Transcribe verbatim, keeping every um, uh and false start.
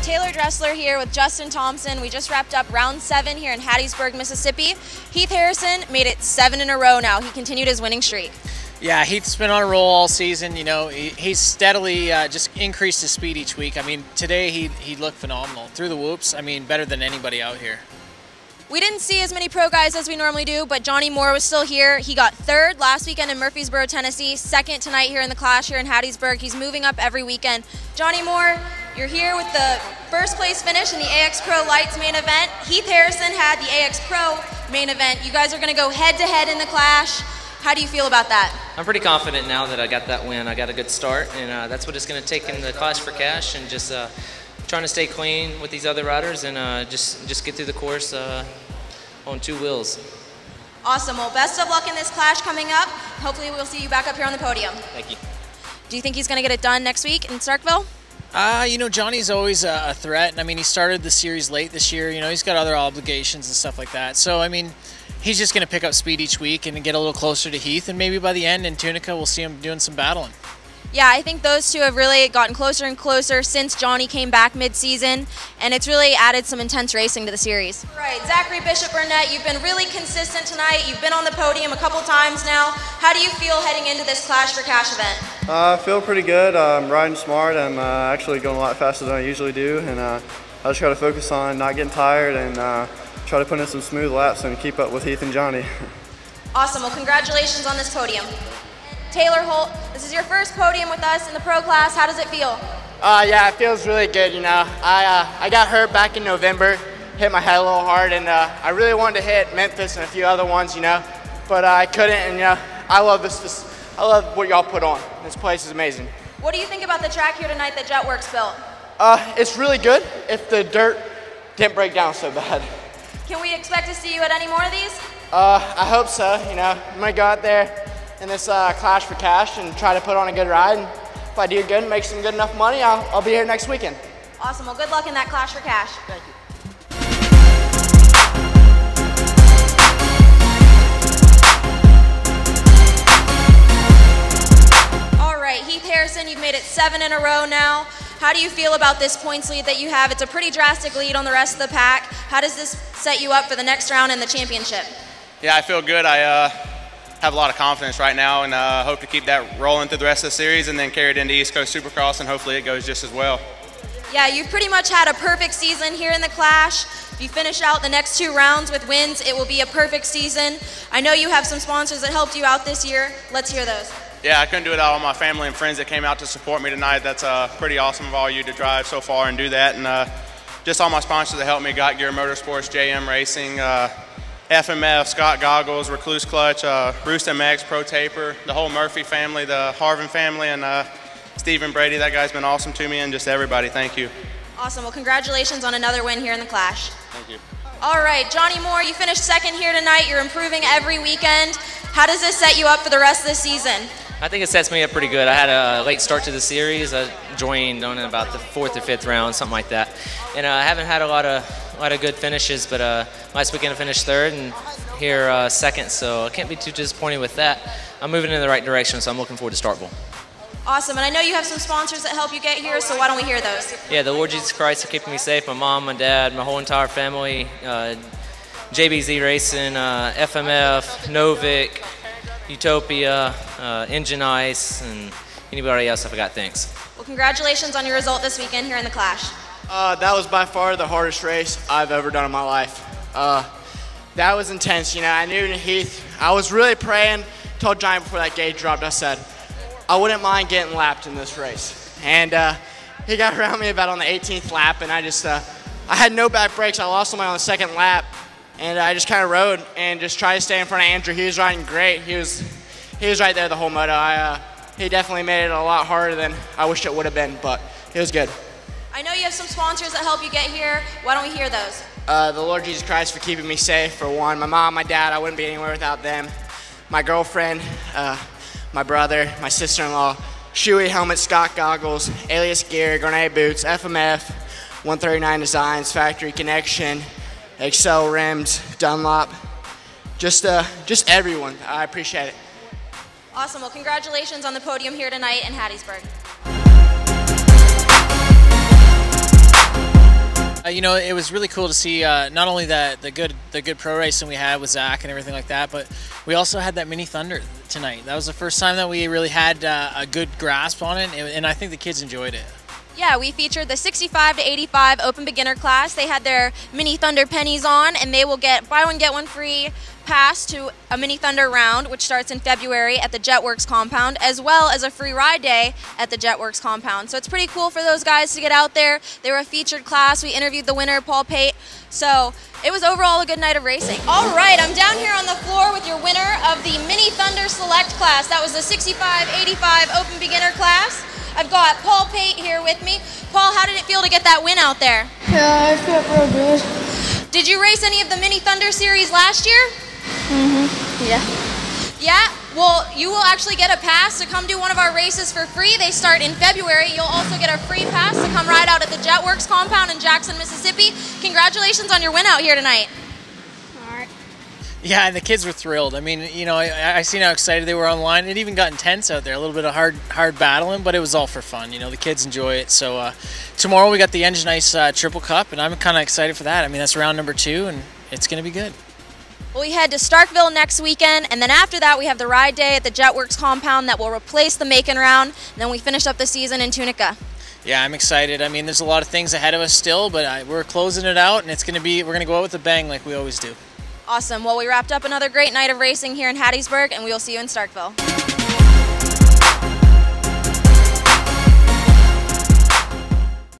Taylor Dressler here with Justin Thompson. We just wrapped up round seven here in Hattiesburg, Mississippi. Heath Harrison made it seven in a row now. He continued his winning streak. Yeah, Heath's been on a roll all season. You know, he, he's steadily uh, just increased his speed each week. I mean, today he, he looked phenomenal. Through the whoops, I mean, better than anybody out here. We didn't see as many pro guys as we normally do, but Johnny Moore was still here. He got third last weekend in Murfreesboro, Tennessee, second tonight here in the Clash here in Hattiesburg. He's moving up every weekend. Johnny Moore, you're here with the first place finish in the A X Pro Lights main event. Heath Harrison had the A X Pro main event. You guys are going to go head to head in the Clash. How do you feel about that? I'm pretty confident now that I got that win. I got a good start, and uh, that's what it's going to take in the Clash for Cash, and just uh, trying to stay clean with these other riders and uh, just, just get through the course uh, on two wheels. Awesome. Well, best of luck in this Clash coming up. Hopefully we'll see you back up here on the podium. Thank you. Do you think he's going to get it done next week in Starkville? Uh, you know, Johnny's always a, a threat, and I mean, he started the series late this year. You know, he's got other obligations and stuff like that. So, I mean, he's just going to pick up speed each week and get a little closer to Heath, and maybe by the end in Tunica, we'll see him doing some battling. Yeah, I think those two have really gotten closer and closer since Johnny came back mid-season, and it's really added some intense racing to the series. All right, Zachary Bishop-Burnett, you've been really consistent tonight. You've been on the podium a couple times now. How do you feel heading into this Clash for Cash event? Uh, I feel pretty good. Uh, I'm riding smart. I'm uh, actually going a lot faster than I usually do, and uh, I just try to focus on not getting tired and uh, try to put in some smooth laps and keep up with Heath and Johnny. Awesome. Well, congratulations on this podium. Taylor Holt, this is your first podium with us in the pro class. How does it feel? Uh, yeah, it feels really good, you know. I, uh, I got hurt back in November, hit my head a little hard, and uh, I really wanted to hit Memphis and a few other ones, you know, but uh, I couldn't, and you know, I love this, this I love what y'all put on. This place is amazing. What do you think about the track here tonight that Jetworks built? Uh, it's really good if the dirt didn't break down so bad. Can we expect to see you at any more of these? Uh, I hope so, you know. I'm gonna go out there in this uh, Clash for Cash and try to put on a good ride. And if I do good and make some good enough money, I'll, I'll be here next weekend. Awesome. Well, good luck in that Clash for Cash. Thank you. All right, Heath Harrison, you've made it seven in a row now. How do you feel about this points lead that you have? It's a pretty drastic lead on the rest of the pack. How does this set you up for the next round in the championship? Yeah, I feel good. I, uh, have a lot of confidence right now, and uh, hope to keep that rolling through the rest of the series and then carry it into East Coast Supercross, and hopefully it goes just as well. Yeah, you've pretty much had a perfect season here in the Clash. If you finish out the next two rounds with wins, it will be a perfect season. I know you have some sponsors that helped you out this year. Let's hear those. Yeah, I couldn't do it without all my family and friends that came out to support me tonight. That's uh, pretty awesome of all you to drive so far and do that, and uh, just all my sponsors that helped me, Got Gear Motorsports, J M Racing, uh, F M F, Scott Goggles, Recluse Clutch, uh, Rooster Max Pro Taper, the whole Murphy family, the Harvin family, and uh, Steven Brady. That guy's been awesome to me, and just everybody. Thank you. Awesome. Well, congratulations on another win here in the Clash. Thank you. All right, Johnny Moore, you finished second here tonight. You're improving every weekend. How does this set you up for the rest of the season? I think it sets me up pretty good. I had a late start to the series. I joined on in about the fourth or fifth round, something like that. And uh, I haven't had a lot of A lot of good finishes, but uh, last weekend I finished third and here uh, second, so I can't be too disappointed with that. I'm moving in the right direction, so I'm looking forward to Starkville. Awesome, and I know you have some sponsors that help you get here, so why don't we hear those? Yeah, the Lord Jesus Christ are keeping me safe. My mom, my dad, my whole entire family, uh, J B Z Racing, uh, F M F, Novik, Utopia, uh, Engine Ice, and anybody else I forgot, thanks. Well, congratulations on your result this weekend here in the Clash. Uh, that was by far the hardest race I've ever done in my life. Uh, that was intense, you know. I knew Heath, I was really praying, told Johnny before that gate dropped, I said, I wouldn't mind getting lapped in this race. And uh, he got around me about on the eighteenth lap, and I just, uh, I had no back brakes. I lost somebody on the second lap, and I just kind of rode and just tried to stay in front of Andrew. He was riding great. He was, he was right there the whole moto. I, uh, he definitely made it a lot harder than I wished it would have been, but it was good. I know you have some sponsors that help you get here. Why don't we hear those? Uh, the Lord Jesus Christ for keeping me safe, for one. My mom, my dad, I wouldn't be anywhere without them. My girlfriend, uh, my brother, my sister-in-law, Shoei Helmet, Scott Goggles, Alias Gear, Grenade Boots, F M F, one thirty-nine Designs, Factory Connection, Excel Rims, Dunlop, just uh, just everyone. I appreciate it. Awesome. Well, congratulations on the podium here tonight in Hattiesburg. You know, it was really cool to see uh, not only that the good the good pro racing we had with Zach and everything like that, but we also had that Mini Thunder tonight. That was the first time that we really had uh, a good grasp on it, and I think the kids enjoyed it. Yeah, we featured the sixty-five to eighty-five open beginner class. They had their Mini Thunder pennies on, and they will get buy one get one free pass to a Mini Thunder round, which starts in February at the Jetworks compound, as well as a free ride day at the Jetworks compound. So it's pretty cool for those guys to get out there. They were a featured class. We interviewed the winner, Paul Pate. So it was overall a good night of racing. All right, I'm down here on the floor with your winner of the Mini Thunder Select class. That was the sixty-five eighty-five open beginner class. I've got Paul Pate here with me. Paul, how did it feel to get that win out there? Yeah, I felt real good. Did you race any of the Mini Thunder series last year? Mm-hmm, yeah. Yeah? Well, you will actually get a pass to come do one of our races for free. They start in February. You'll also get a free pass to come ride out at the Jetworks compound in Jackson, Mississippi. Congratulations on your win out here tonight. Yeah, and the kids were thrilled. I mean, you know, I, I seen how excited they were online. It even got intense out there, a little bit of hard hard battling, but it was all for fun. You know, the kids enjoy it. So uh, tomorrow we got the Engine Ice uh, Triple Cup, and I'm kind of excited for that. I mean, that's round number two, and it's going to be good. Well, we head to Starkville next weekend, and then after that we have the ride day at the Jetworks compound that will replace the Macon round, and then we finish up the season in Tunica. Yeah, I'm excited. I mean, there's a lot of things ahead of us still, but I, we're closing it out, and it's going to be we're going to go out with a bang like we always do. Awesome. Well, we wrapped up another great night of racing here in Hattiesburg, and we will see you in Starkville.